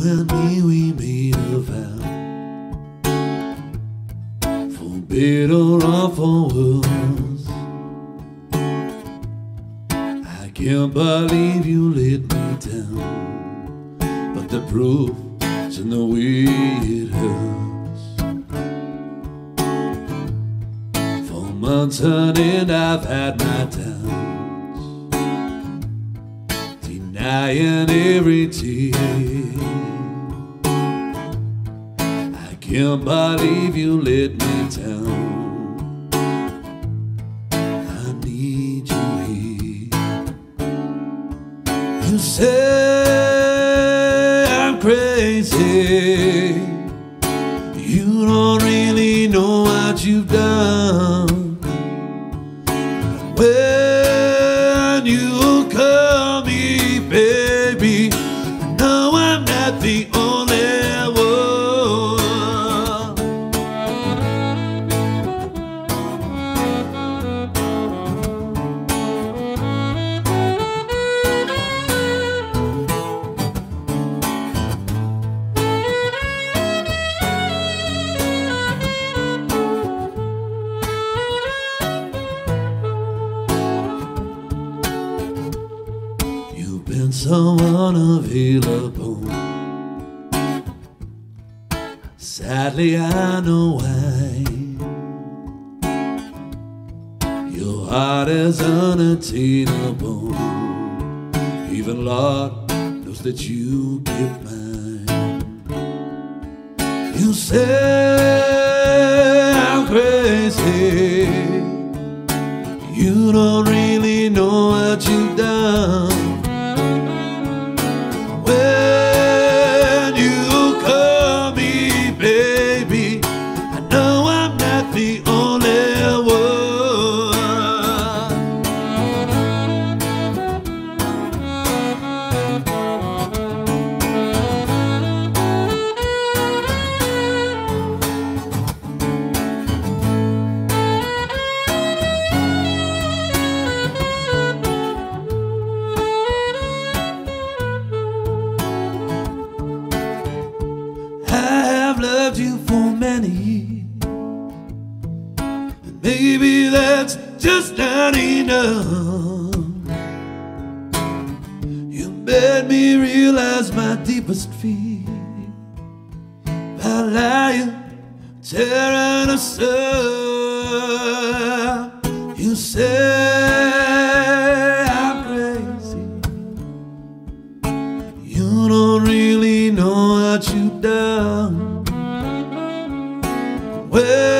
You and me, we made a vow, for better or for worse. I can't believe you let me down, but the proof's in the way it hurts. For months, honey, I've had my doubts, denying every tear. Can't believe you let me down. I need you here. You say I'm crazy. You don't really know what you've done. When you call me, baby, I know I'm not the only someone available. Sadly, I know why. Your heart is unattainable. Even Lord knows that you give mine. You say I'm crazy. You don't really know what you've done. Loved you for many years, and maybe that's just not enough. You made me realize my deepest fear by lying, tearing us up. You say I'm crazy. You don't really know what you've done. Well,